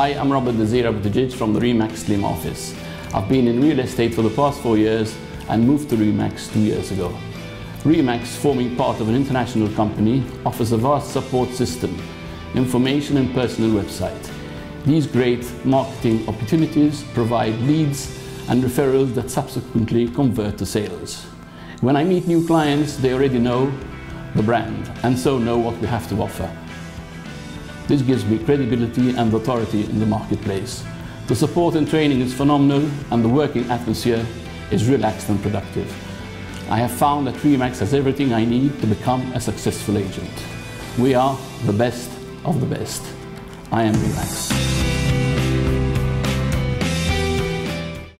Hi, I'm Robert Desira Buttigieg from the RE/MAX Slim office. I've been in real estate for the past 4 years and moved to RE/MAX 2 years ago. RE/MAX, forming part of an international company, offers a vast support system, information and personal website. These great marketing opportunities provide leads and referrals that subsequently convert to sales. When I meet new clients, they already know the brand and so know what we have to offer. This gives me credibility and authority in the marketplace. The support and training is phenomenal and the working atmosphere is relaxed and productive. I have found that RE/MAX has everything I need to become a successful agent. We are the best of the best. I am RE/MAX.